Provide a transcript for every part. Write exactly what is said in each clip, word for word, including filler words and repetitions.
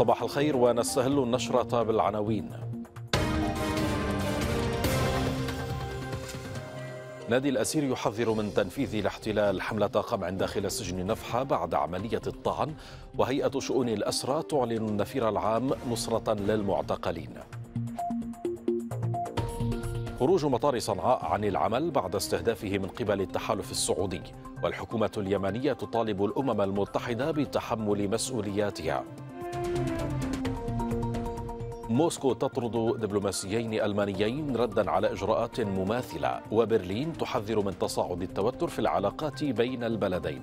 صباح الخير ونستهل النشرة بالعناوين. نادي الأسير يحذر من تنفيذ الاحتلال حملة قمع داخل سجن نفحة بعد عملية الطعن، وهيئة شؤون الأسرى تعلن النفير العام نصرة للمعتقلين. خروج مطار صنعاء عن العمل بعد استهدافه من قبل التحالف السعودي، والحكومة اليمنية تطالب الأمم المتحدة بتحمل مسؤولياتها. موسكو تطرد دبلوماسيين ألمانيين ردا على إجراءات مماثلة، وبرلين تحذر من تصاعد التوتر في العلاقات بين البلدين.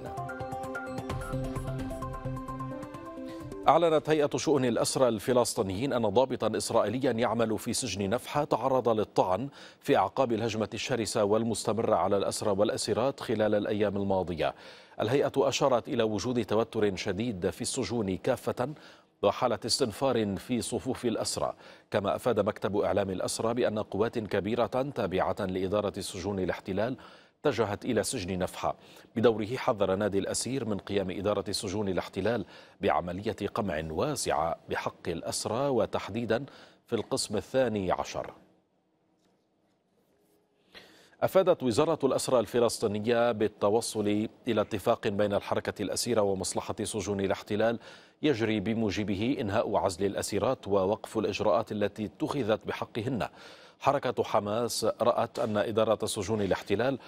أعلنت هيئة شؤون الأسرى الفلسطينيين أن ضابطا إسرائيليا يعمل في سجن نفحة تعرض للطعن في أعقاب الهجمة الشرسة والمستمرة على الأسرى والأسيرات خلال الأيام الماضية. الهيئة أشارت إلى وجود توتر شديد في السجون كافة وحالة استنفار في صفوف الأسرى، كما أفاد مكتب إعلام الأسرى بأن قوات كبيرة تابعة لإدارة سجون الاحتلال اتجهت إلى سجن نفحة. بدوره حذر نادي الأسير من قيام إدارة سجون الاحتلال بعملية قمع واسعة بحق الأسرى وتحديدا في القسم الثاني عشر. أفادت وزارة الأسرى الفلسطينية بالتوصل إلى اتفاق بين الحركة الأسيرة ومصلحة سجون الاحتلال يجري بموجبه إنهاء عزل الأسيرات ووقف الإجراءات التي اتخذت بحقهن. حركة حماس رأت أن إدارة سجون الاحتلال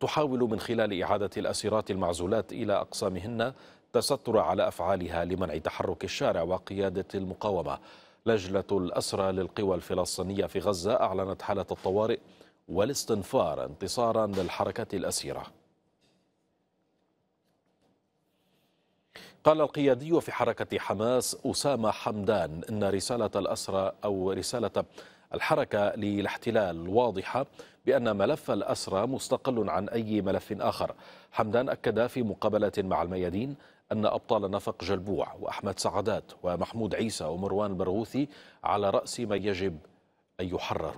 تحاول من خلال إعادة الأسيرات المعزولات إلى أقسامهن تستر على أفعالها لمنع تحرك الشارع وقيادة المقاومة. لجنة الأسرى للقوى الفلسطينية في غزة أعلنت حالة الطوارئ والاستنفار انتصارا للحركة الأسيرة. قال القيادي في حركة حماس أسامة حمدان إن رسالة الأسرى أو رسالة الحركة للاحتلال واضحة بأن ملف الأسرى مستقل عن أي ملف آخر. حمدان أكد في مقابلة مع الميادين أن أبطال نفق جلبوع وأحمد سعدات ومحمود عيسى ومروان برغوثي على رأس من يجب أن يحرروا.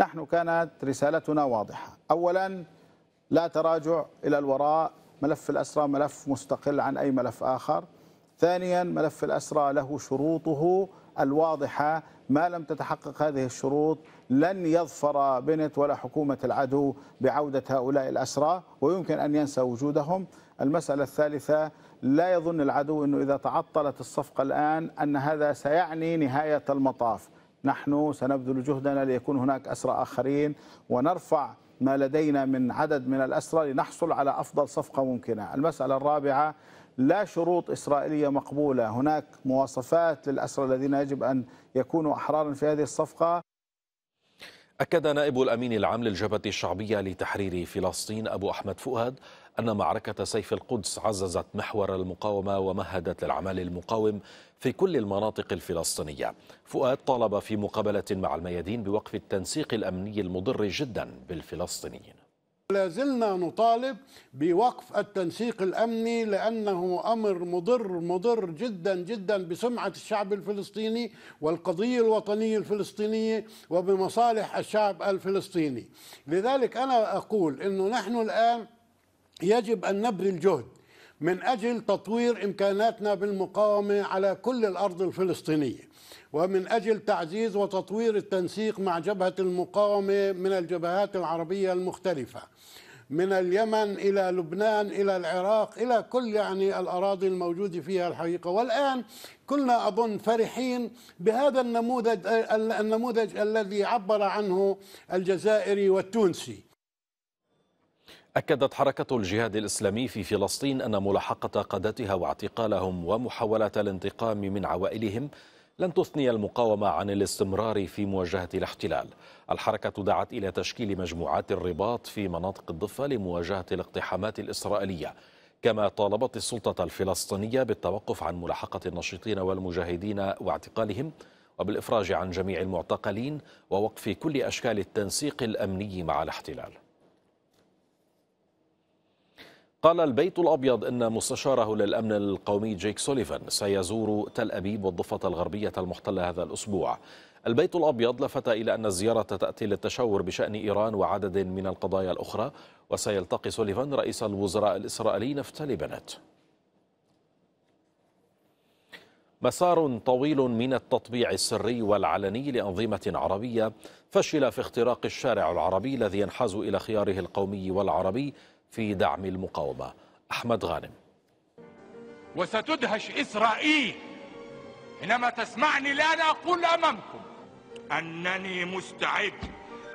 نحن كانت رسالتنا واضحة، أولا لا تراجع إلى الوراء، ملف الأسرى ملف مستقل عن أي ملف آخر. ثانيا ملف الأسرى له شروطه الواضحة، ما لم تتحقق هذه الشروط لن يظفر بنت ولا حكومة العدو بعودة هؤلاء الأسرى ويمكن أن ينسى وجودهم. المسألة الثالثة لا يظن العدو أنه إذا تعطلت الصفقة الآن أن هذا سيعني نهاية المطاف. نحن سنبذل جهدنا ليكون هناك أسرى آخرين ونرفع ما لدينا من عدد من الأسرى لنحصل على أفضل صفقة ممكنة. المسألة الرابعة لا شروط إسرائيلية مقبولة، هناك مواصفات للأسرى الذين يجب أن يكونوا أحرارا في هذه الصفقة. أكد نائب الأمين العام للجبهة الشعبية لتحرير فلسطين أبو أحمد فؤاد أن معركة سيف القدس عززت محور المقاومة ومهدت للعمل المقاوم في كل المناطق الفلسطينية. فؤاد طالب في مقابلة مع الميادين بوقف التنسيق الأمني المضر جدا بالفلسطينيين. لا زلنا نطالب بوقف التنسيق الأمني لأنه أمر مضر مضر جدا جدا بسمعة الشعب الفلسطيني والقضية الوطنية الفلسطينية وبمصالح الشعب الفلسطيني. لذلك أنا أقول أنه نحن الآن يجب أن نبذل جهد من أجل تطوير إمكاناتنا بالمقاومة على كل الأرض الفلسطينية ومن أجل تعزيز وتطوير التنسيق مع جبهة المقاومة من الجبهات العربية المختلفة من اليمن إلى لبنان إلى العراق إلى كل يعني الأراضي الموجودة فيها الحقيقة. والآن كلنا أظن فرحين بهذا النموذج النموذج الذي عبر عنه الجزائري والتونسي. أكدت حركة الجهاد الإسلامي في فلسطين أن ملاحقة قادتها واعتقالهم ومحاولة الانتقام من عوائلهم لن تثني المقاومة عن الاستمرار في مواجهة الاحتلال. الحركة دعت إلى تشكيل مجموعات الرباط في مناطق الضفة لمواجهة الاقتحامات الإسرائيلية، كما طالبت السلطة الفلسطينية بالتوقف عن ملاحقة النشيطين والمجاهدين واعتقالهم وبالإفراج عن جميع المعتقلين ووقف كل أشكال التنسيق الأمني مع الاحتلال. قال البيت الأبيض إن مستشاره للأمن القومي جيك سوليفان سيزور تل أبيب والضفة الغربية المحتلة هذا الأسبوع. البيت الأبيض لفت إلى أن الزيارة تأتي للتشاور بشأن إيران وعدد من القضايا الأخرى، وسيلتقي سوليفان رئيس الوزراء الإسرائيلي نفتالي بنت. مسار طويل من التطبيع السري والعلني لأنظمة عربية فشل في اختراق الشارع العربي الذي ينحاز إلى خياره القومي والعربي في دعم المقاومة. أحمد غانم. وستدهش إسرائيل حينما تسمعني الآن أقول أمامكم أنني مستعد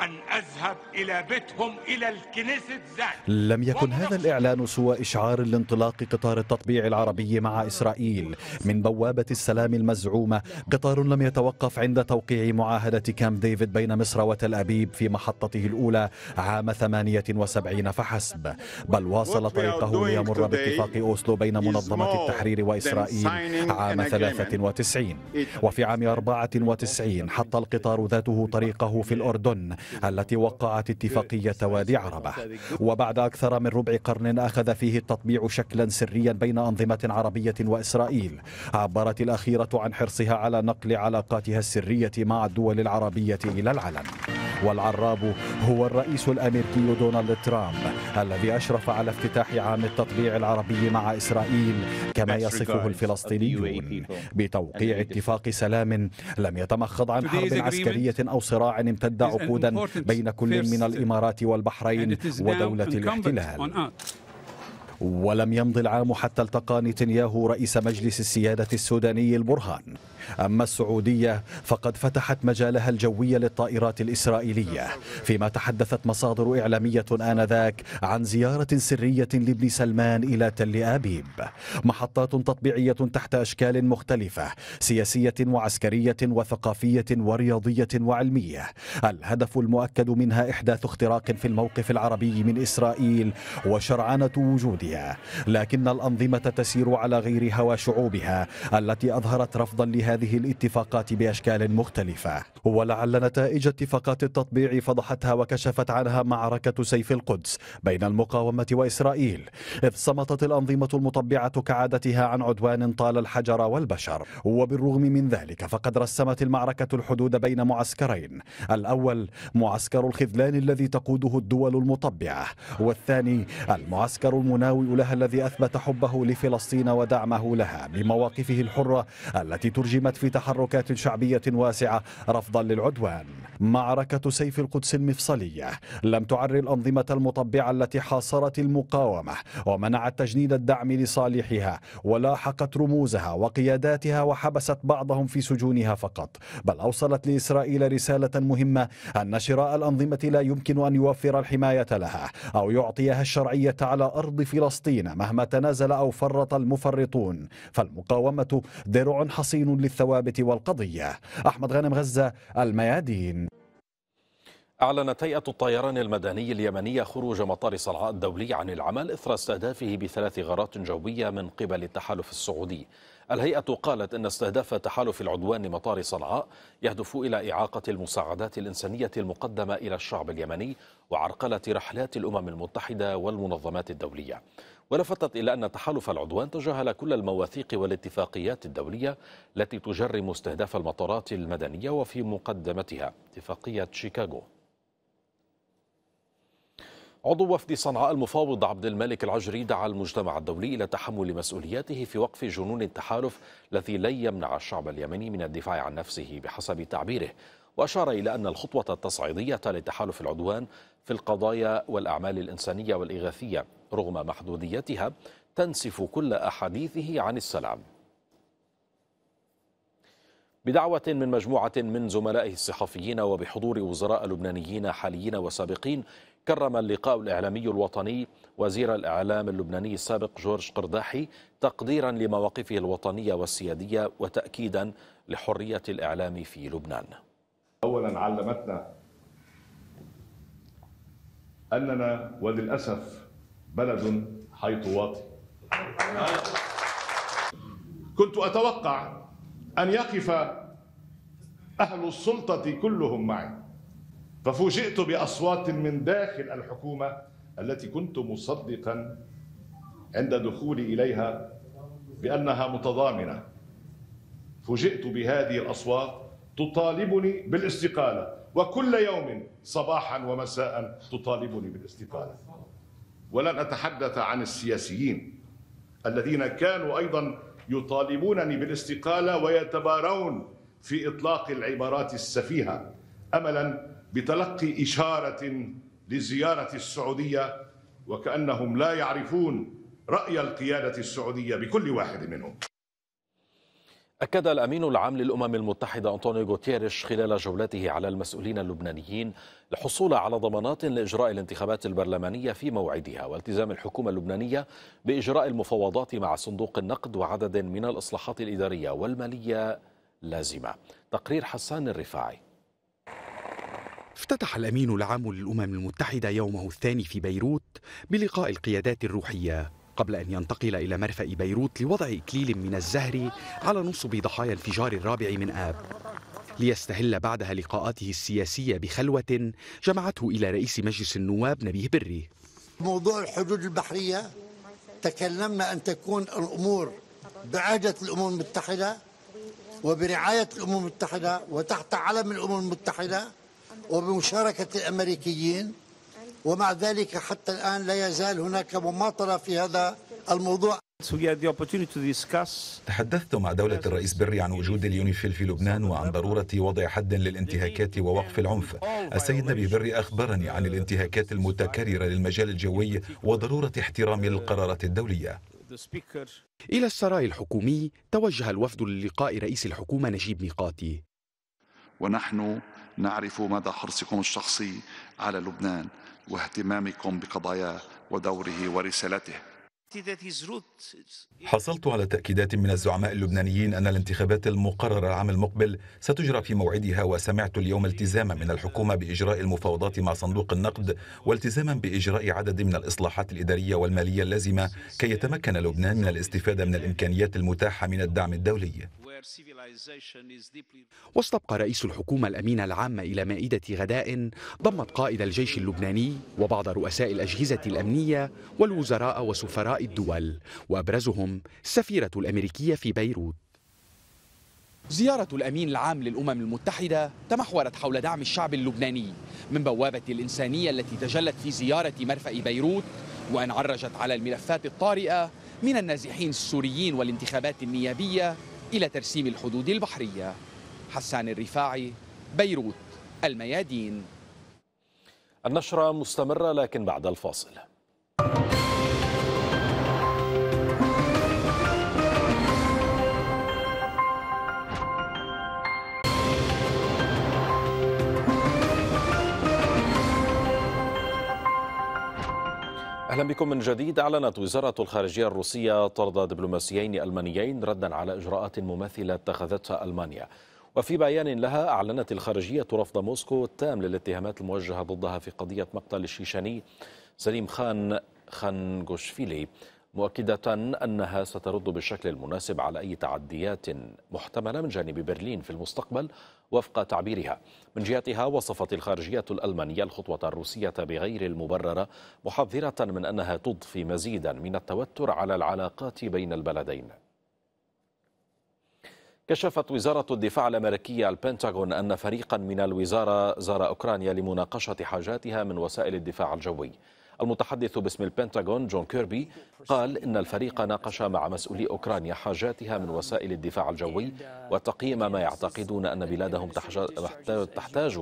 أن أذهب إلى بيتهم إلى الكنيسة ذات. لم يكن هذا الإعلان سوى إشعار لانطلاق قطار التطبيع العربي مع إسرائيل من بوابة السلام المزعومة، قطار لم يتوقف عند توقيع معاهدة كامب ديفيد بين مصر وتل أبيب في محطته الأولى عام ثمانية وسبعين فحسب، بل واصل طريقه ليمر باتفاق أوسلو بين منظمة التحرير وإسرائيل عام ثلاثة وتسعين، وفي عام أربعة وتسعين حط القطار ذاته طريقه في الأردن التي وقعت اتفاقية وادي عربة. وبعد أكثر من ربع قرن أخذ فيه التطبيع شكلا سريا بين أنظمة عربية وإسرائيل، عبرت الأخيرة عن حرصها على نقل علاقاتها السرية مع الدول العربية إلى العلن. والعراب هو الرئيس الأمريكي دونالد ترامب الذي أشرف على افتتاح عام التطبيع العربي مع إسرائيل كما يصفه الفلسطينيون، بتوقيع اتفاق سلام لم يتمخض عن حرب عسكرية أو صراع امتد عقودا بين كل من الإمارات والبحرين ودولة الاحتلال. ولم يمض العام حتى التقى نتنياهو رئيس مجلس السيادة السوداني البرهان. أما السعودية فقد فتحت مجالها الجوي للطائرات الإسرائيلية، فيما تحدثت مصادر إعلامية آنذاك عن زيارة سرية لابن سلمان إلى تل أبيب. محطات تطبيعية تحت أشكال مختلفة، سياسية وعسكرية وثقافية ورياضية وعلمية، الهدف المؤكد منها إحداث اختراق في الموقف العربي من إسرائيل وشرعنة وجودها، لكن الأنظمة تسير على غير هوى شعوبها التي أظهرت رفضا لها هذه الاتفاقات بأشكال مختلفة. ولعل نتائج اتفاقات التطبيع فضحتها وكشفت عنها معركة سيف القدس بين المقاومة وإسرائيل، إذ صمتت الأنظمة المطبعة كعادتها عن عدوان طال الحجر والبشر. وبالرغم من ذلك فقد رسمت المعركة الحدود بين معسكرين، الأول معسكر الخذلان الذي تقوده الدول المطبعة، والثاني المعسكر المناوئ لها الذي أثبت حبه لفلسطين ودعمه لها بمواقفه الحرة التي ترجع جمت في تحركات شعبية واسعة رفضا للعدوان. معركة سيف القدس المفصلية لم تعر الأنظمة المطبعة التي حاصرت المقاومة ومنعت تجنيد الدعم لصالحها ولاحقت رموزها وقياداتها وحبست بعضهم في سجونها فقط، بل أوصلت لإسرائيل رسالة مهمة أن شراء الأنظمة لا يمكن أن يوفر الحماية لها أو يعطيها الشرعية على أرض فلسطين مهما تنازل أو فرط المفرطون، فالمقاومة درع حصين للثوابت والقضية. أحمد غانم، غزة، الميادين. أعلنت هيئة الطيران المدني اليمنية خروج مطار صنعاء الدولي عن العمل إثر استهدافه بثلاث غارات جوية من قبل التحالف السعودي. الهيئة قالت إن استهداف تحالف العدوان لمطار صنعاء يهدف إلى إعاقة المساعدات الإنسانية المقدمة إلى الشعب اليمني وعرقلة رحلات الأمم المتحدة والمنظمات الدولية. ولفتت إلى أن تحالف العدوان تجاهل كل المواثيق والاتفاقيات الدولية التي تجرم استهداف المطارات المدنية وفي مقدمتها اتفاقية شيكاغو. عضو وفد صنعاء المفاوض عبد الملك العجري دعا المجتمع الدولي إلى تحمل مسؤولياته في وقف جنون التحالف الذي لن يمنع الشعب اليمني من الدفاع عن نفسه بحسب تعبيره، وأشار إلى أن الخطوة التصعيدية لتحالف العدوان في القضايا والأعمال الإنسانية والإغاثية رغم محدوديتها تنسف كل أحاديثه عن السلام. بدعوة من مجموعة من زملائه الصحفيين وبحضور وزراء لبنانيين حاليين وسابقين، كرم اللقاء الإعلامي الوطني وزير الإعلام اللبناني السابق جورج قرداحي تقديرا لمواقفه الوطنية والسيادية وتأكيدا لحرية الإعلام في لبنان. أولا علمتنا أننا وللأسف بلد حيطواطي. كنت أتوقع أن يقف أهل السلطة كلهم معي، ففوجئت بأصوات من داخل الحكومة التي كنت مصدقا عند دخولي إليها بأنها متضامنة. فوجئت بهذه الأصوات تطالبني بالاستقالة، وكل يوم صباحا ومساء تطالبني بالاستقالة. ولن أتحدث عن السياسيين الذين كانوا أيضا يطالبونني بالاستقالة ويتبارون في إطلاق العبارات السفيهة، أملاً بتلقي إشارة لزيارة السعودية، وكأنهم لا يعرفون رأي القيادة السعودية بكل واحد منهم. أكد الأمين العام للأمم المتحدة أنطونيو غوتيريش خلال جولته على المسؤولين اللبنانيين الحصول على ضمانات لإجراء الانتخابات البرلمانية في موعدها، والتزام الحكومة اللبنانية بإجراء المفاوضات مع صندوق النقد وعدد من الإصلاحات الإدارية والمالية لازمة. تقرير حسان الرفاعي. افتتح الأمين العام للأمم المتحدة يومه الثاني في بيروت بلقاء القيادات الروحية، قبل أن ينتقل إلى مرفأ بيروت لوضع إكليل من الزهر على نصب ضحايا الانفجار الرابع من آب، ليستهل بعدها لقاءاته السياسية بخلوة جمعته إلى رئيس مجلس النواب نبيه بري. موضوع الحدود البحرية تكلمنا أن تكون الأمور بعادة الأمم المتحدة وبرعاية الأمم المتحدة وتحت علم الأمم المتحدة وبمشاركة الأمريكيين، ومع ذلك حتى الآن لا يزال هناك مماطلة في هذا الموضوع. تحدثت مع دولة الرئيس بري عن وجود اليونيفيل في لبنان وعن ضرورة وضع حد للانتهاكات ووقف العنف. السيد نبيه بري أخبرني عن الانتهاكات المتكررة للمجال الجوي وضرورة احترام القرارات الدولية. إلى السراي الحكومي توجه الوفد للقاء رئيس الحكومة نجيب ميقاتي. ونحن نعرف مدى حرصكم الشخصي على لبنان واهتمامكم بقضاياه ودوره ورسالته. حصلت على تأكيدات من الزعماء اللبنانيين أن الانتخابات المقررة العام المقبل ستجرى في موعدها، وسمعت اليوم التزاما من الحكومة بإجراء المفاوضات مع صندوق النقد والتزاما بإجراء عدد من الإصلاحات الإدارية والمالية اللازمة كي يتمكن لبنان من الاستفادة من الإمكانيات المتاحة من الدعم الدولي. واستبقى رئيس الحكومة الأمين العام إلى مائدة غداء ضمت قائد الجيش اللبناني وبعض رؤساء الأجهزة الأمنية والوزراء وسفراء الدول، وأبرزهم السفيرة الأمريكية في بيروت. زيارة الأمين العام للأمم المتحدة تمحورت حول دعم الشعب اللبناني من بوابة الإنسانية التي تجلت في زيارة مرفأ بيروت، وأن عرجت على الملفات الطارئة من النازحين السوريين والانتخابات النيابية إلى ترسيم الحدود البحرية. حسان الرفاعي، بيروت، الميادين. النشرة مستمرة لكن بعد الفاصل. أهلا بكم من جديد. أعلنت وزارة الخارجية الروسية طرد دبلوماسيين ألمانيين ردا على إجراءات مماثلة اتخذتها ألمانيا. وفي بيان لها أعلنت الخارجية رفض موسكو التام للاتهامات الموجهة ضدها في قضية مقتل الشيشاني سليم خان خانغوشفيلي، مؤكدة أنها سترد بالشكل المناسب على أي تعديات محتملة من جانب برلين في المستقبل وفق تعبيرها. من جهتها وصفت الخارجية الألمانية الخطوة الروسية بغير المبررة، محذرة من أنها تضفي مزيدا من التوتر على العلاقات بين البلدين. كشفت وزارة الدفاع الأمريكية البنتاغون أن فريقا من الوزارة زار أوكرانيا لمناقشة حاجاتها من وسائل الدفاع الجوي. المتحدث باسم البنتاغون جون كيربي قال إن الفريق ناقش مع مسؤولي أوكرانيا حاجاتها من وسائل الدفاع الجوي وتقييم ما يعتقدون أن بلادهم تحتاج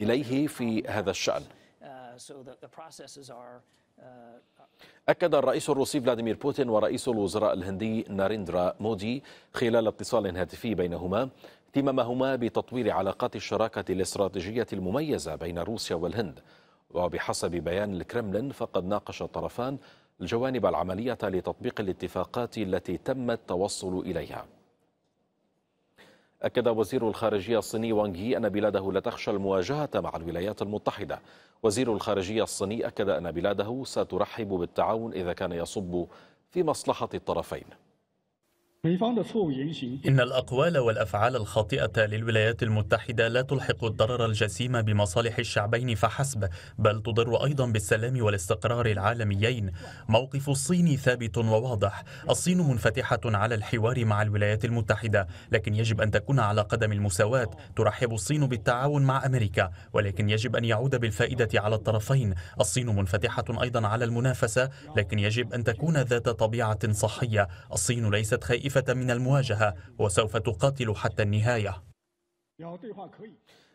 إليه في هذا الشأن. أكد الرئيس الروسي فلاديمير بوتين ورئيس الوزراء الهندي نارندرا مودي خلال اتصال هاتفي بينهما اهتمامهما بتطوير علاقات الشراكة الاستراتيجية المميزة بين روسيا والهند. وبحسب بيان الكرملين فقد ناقش الطرفان الجوانب العملية لتطبيق الاتفاقات التي تم التوصل إليها. أكد وزير الخارجية الصيني وانغ يي أن بلاده لا تخشى المواجهة مع الولايات المتحدة. وزير الخارجية الصيني أكد أن بلاده سترحب بالتعاون إذا كان يصب في مصلحة الطرفين. إن الأقوال والأفعال الخاطئة للولايات المتحدة لا تلحق الضرر الجسيم بمصالح الشعبين فحسب، بل تضر أيضا بالسلام والاستقرار العالميين. موقف الصين ثابت وواضح، الصين منفتحة على الحوار مع الولايات المتحدة، لكن يجب أن تكون على قدم المساواة. ترحب الصين بالتعاون مع أمريكا، ولكن يجب أن يعود بالفائدة على الطرفين. الصين منفتحة أيضا على المنافسة، لكن يجب أن تكون ذات طبيعة صحية. الصين ليست خائفة من المواجهة وسوف تقاتل حتى النهاية.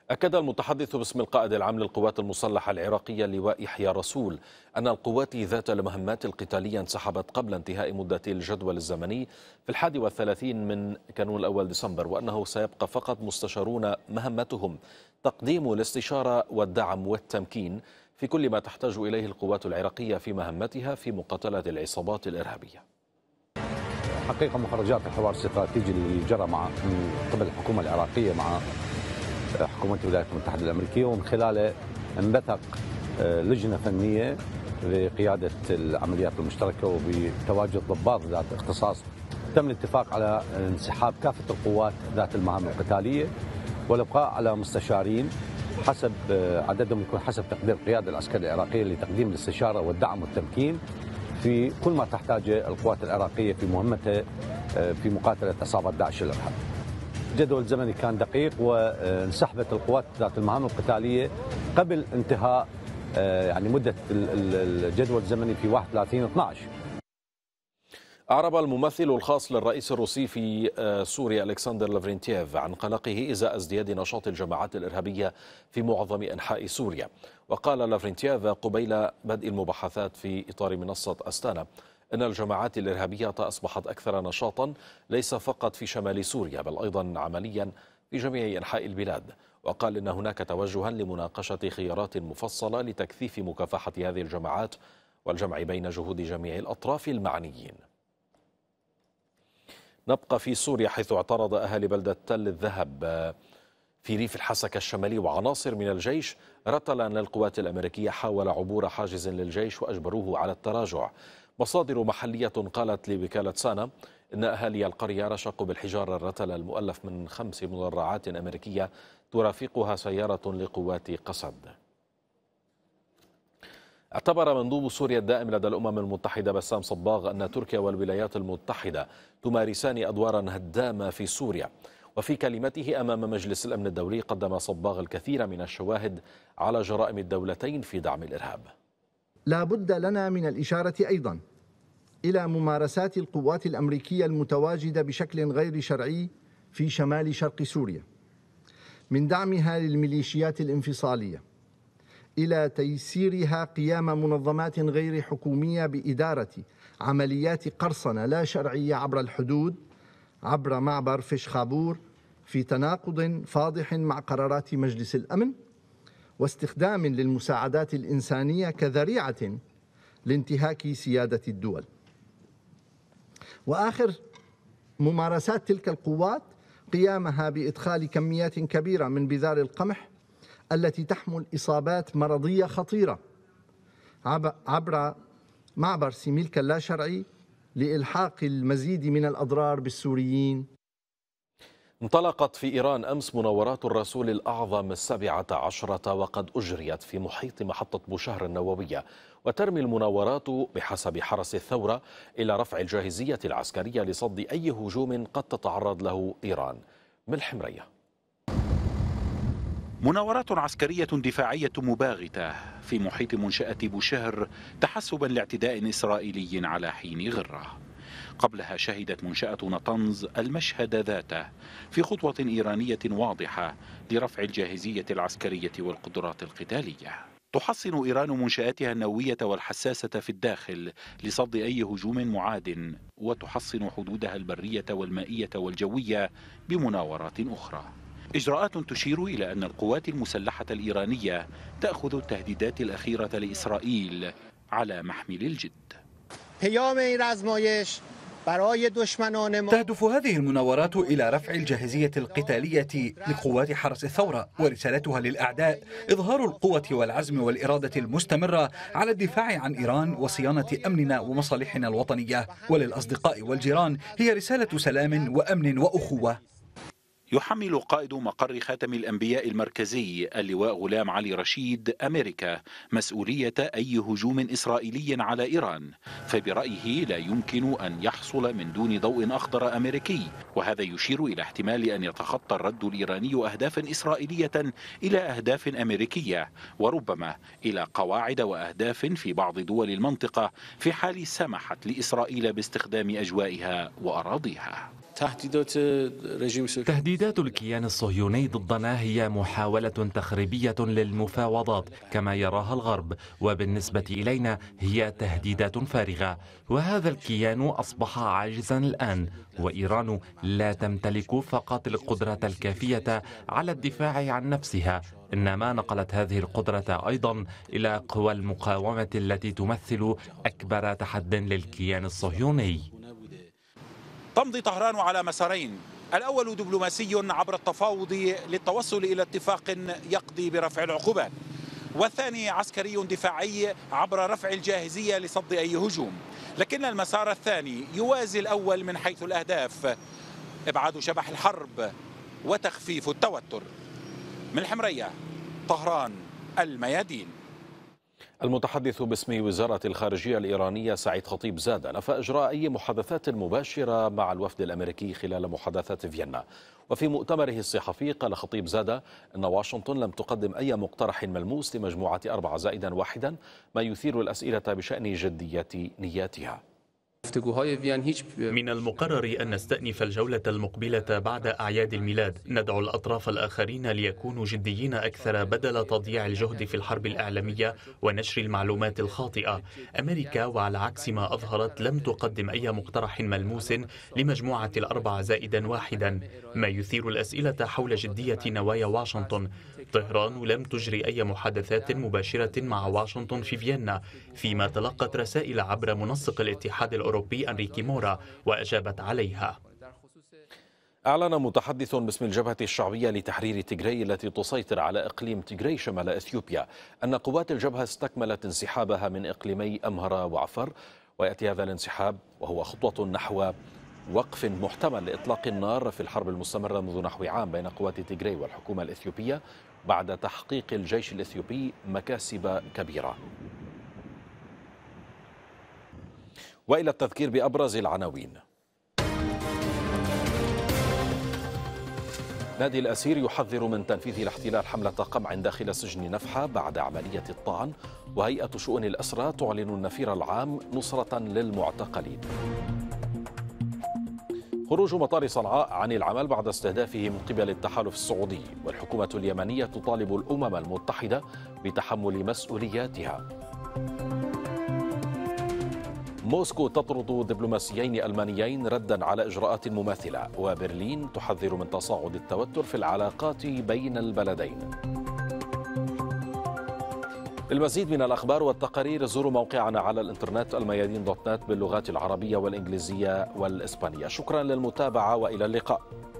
أكد المتحدث باسم القائد العام للقوات المسلحة العراقية اللواء يحيى رسول أن القوات ذات المهمات القتالية انسحبت قبل انتهاء مدة الجدول الزمني في الحادي والثلاثين من كانون الأول ديسمبر، وأنه سيبقى فقط مستشارون مهمتهم تقديم الاستشارة والدعم والتمكين في كل ما تحتاج إليه القوات العراقية في مهمتها في مقاتلة العصابات الإرهابية. حقيقة مخرجات الحوار الاستراتيجي اللي جرى مع من قبل الحكومة العراقية مع حكومة الولايات المتحدة الأمريكية، ومن خلاله انبثق لجنة فنية بقيادة العمليات المشتركة وبتواجد ضباط ذات اختصاص، تم الاتفاق على انسحاب كافة القوات ذات المهام القتالية والإبقاء على مستشارين حسب عددهم يكون حسب تقدير القيادة العسكرية العراقية لتقديم الاستشارة والدعم والتمكين في كل ما تحتاجه القوات العراقية في مهمتها في مقاتلة عصابة داعش الإرهاب. الجدول الزمني كان دقيق وانسحبت القوات ذات المهام القتالية قبل انتهاء يعني مدة الجدول الزمني في واحد وثلاثين اثني عشر. أعرب الممثل الخاص للرئيس الروسي في سوريا ألكسندر لافرينتيف عن قلقه إزاء ازدياد نشاط الجماعات الإرهابية في معظم أنحاء سوريا. وقال لافرينتيف قبيل بدء المباحثات في إطار منصة أستانا أن الجماعات الإرهابية أصبحت أكثر نشاطا ليس فقط في شمال سوريا بل أيضا عمليا في جميع أنحاء البلاد. وقال إن هناك توجها لمناقشة خيارات مفصلة لتكثيف مكافحة هذه الجماعات والجمع بين جهود جميع الأطراف المعنيين. نبقى في سوريا، حيث اعترض أهل بلدة تل الذهب في ريف الحسكة الشمالي وعناصر من الجيش رتلا للقوات الأمريكية حاول عبور حاجز للجيش وأجبروه على التراجع. مصادر محلية قالت لوكالة سانا إن أهالي القرية رشقوا بالحجارة الرتل المؤلف من خمس مدرعات أمريكية ترافقها سيارة لقوات قسد. اعتبر مندوب سوريا الدائم لدى الأمم المتحدة بسام صباغ أن تركيا والولايات المتحدة تمارسان أدوارا هدامة في سوريا. وفي كلمته أمام مجلس الأمن الدولي قدم صباغ الكثير من الشواهد على جرائم الدولتين في دعم الإرهاب. لا بد لنا من الإشارة أيضا إلى ممارسات القوات الأمريكية المتواجدة بشكل غير شرعي في شمال شرق سوريا، من دعمها للميليشيات الانفصالية إلى تيسيرها قيام منظمات غير حكومية بإدارة عمليات قرصنة لا شرعية عبر الحدود عبر معبر فشخابور في تناقض فاضح مع قرارات مجلس الأمن، واستخدام للمساعدات الإنسانية كذريعة لانتهاك سيادة الدول. وآخر ممارسات تلك القوات قيامها بإدخال كميات كبيرة من بذار القمح التي تحمل إصابات مرضية خطيرة عبر معبر سيميلكا اللا شرعي لإلحاق المزيد من الأضرار بالسوريين. انطلقت في إيران أمس مناورات الرسول الأعظم السابعة عشرة وقد أجريت في محيط محطة بوشهر النووية، وترمي المناورات بحسب حرس الثورة إلى رفع الجاهزية العسكرية لصد أي هجوم قد تتعرض له إيران. من الحمرية، مناورات عسكرية دفاعية مباغتة في محيط منشأة بوشهر تحسبا لاعتداء إسرائيلي على حين غرة. قبلها شهدت منشأة نطنز المشهد ذاته في خطوة إيرانية واضحة لرفع الجاهزية العسكرية والقدرات القتالية. تحصن إيران منشآتها النووية والحساسة في الداخل لصد أي هجوم معاد، وتحصن حدودها البرية والمائية والجوية بمناورات أخرى. إجراءات تشير إلى أن القوات المسلحة الإيرانية تأخذ التهديدات الأخيرة لإسرائيل على محمل الجد. تهدف هذه المناورات إلى رفع الجاهزية القتالية لقوات حرس الثورة ورسالتها للأعداء إظهار القوة والعزم والإرادة المستمرة على الدفاع عن إيران وصيانة أمننا ومصالحنا الوطنية. وللأصدقاء والجيران هي رسالة سلام وأمن وأخوة. يحمل قائد مقر خاتم الأنبياء المركزي اللواء غلام علي رشيد أمريكا مسؤولية أي هجوم إسرائيلي على إيران، فبرأيه لا يمكن أن يحصل من دون ضوء أخضر أمريكي، وهذا يشير إلى احتمال أن يتخطى الرد الإيراني أهدافا إسرائيلية إلى أهداف أمريكية، وربما إلى قواعد وأهداف في بعض دول المنطقة في حال سمحت لإسرائيل باستخدام أجوائها وأراضيها. تهديدات الكيان الصهيوني ضدنا هي محاولة تخريبية للمفاوضات كما يراها الغرب، وبالنسبة إلينا هي تهديدات فارغة، وهذا الكيان أصبح عاجزا الآن، وإيران لا تمتلك فقط القدرة الكافية على الدفاع عن نفسها، إنما نقلت هذه القدرة أيضا إلى قوى المقاومة التي تمثل أكبر تحد للكيان الصهيوني. تمضي طهران على مسارين، الأول دبلوماسي عبر التفاوض للتوصل إلى اتفاق يقضي برفع العقوبات، والثاني عسكري دفاعي عبر رفع الجاهزية لصد أي هجوم، لكن المسار الثاني يوازي الأول من حيث الأهداف، إبعاد شبح الحرب وتخفيف التوتر. من الحمرية، طهران، الميادين. المتحدث باسم وزارة الخارجية الإيرانية سعيد خطيب زادة نفى إجراء أي محادثات مباشرة مع الوفد الأمريكي خلال محادثات فيينا. وفي مؤتمره الصحفي قال خطيب زادة أن واشنطن لم تقدم أي مقترح ملموس لمجموعة أربعة زائدا واحدا، ما يثير الأسئلة بشأن جدية نياتها. من المقرر أن نستأنف الجولة المقبلة بعد أعياد الميلاد، ندعو الأطراف الآخرين ليكونوا جديين أكثر بدل تضييع الجهد في الحرب الإعلامية ونشر المعلومات الخاطئة. أمريكا وعلى عكس ما أظهرت لم تقدم أي مقترح ملموس لمجموعة الأربعة زائدا واحدا، ما يثير الأسئلة حول جدية نوايا واشنطن. طهران لم تجري أي محادثات مباشرة مع واشنطن في فيينا، فيما تلقت رسائل عبر منسق الاتحاد الأوروبي الأوروبي أنريكي مورا وأجابت عليها. أعلن متحدث باسم الجبهة الشعبية لتحرير تيغراي التي تسيطر على إقليم تيغراي شمال إثيوبيا أن قوات الجبهة استكملت انسحابها من إقليمي أمهرة وعفر، ويأتي هذا الانسحاب وهو خطوة نحو وقف محتمل لإطلاق النار في الحرب المستمرة منذ نحو عام بين قوات تيغراي والحكومة الإثيوبية بعد تحقيق الجيش الإثيوبي مكاسب كبيرة. وإلى التذكير بأبرز العناوين. نادي الأسير يحذر من تنفيذ الاحتلال حملة قمع داخل سجن نفحة بعد عملية الطعن، وهيئة شؤون الأسرى تعلن النفير العام نصرة للمعتقلين. خروج مطار صنعاء عن العمل بعد استهدافه من قبل التحالف السعودي، والحكومة اليمنية تطالب الأمم المتحدة بتحمل مسؤولياتها. موسكو تطرد دبلوماسيين ألمانيين ردا على إجراءات مماثلة، وبرلين تحذر من تصاعد التوتر في العلاقات بين البلدين. للمزيد من الأخبار والتقارير زوروا موقعنا على الإنترنت الميادين دوت نت باللغات العربية والإنجليزية والإسبانية. شكرا للمتابعة وإلى اللقاء.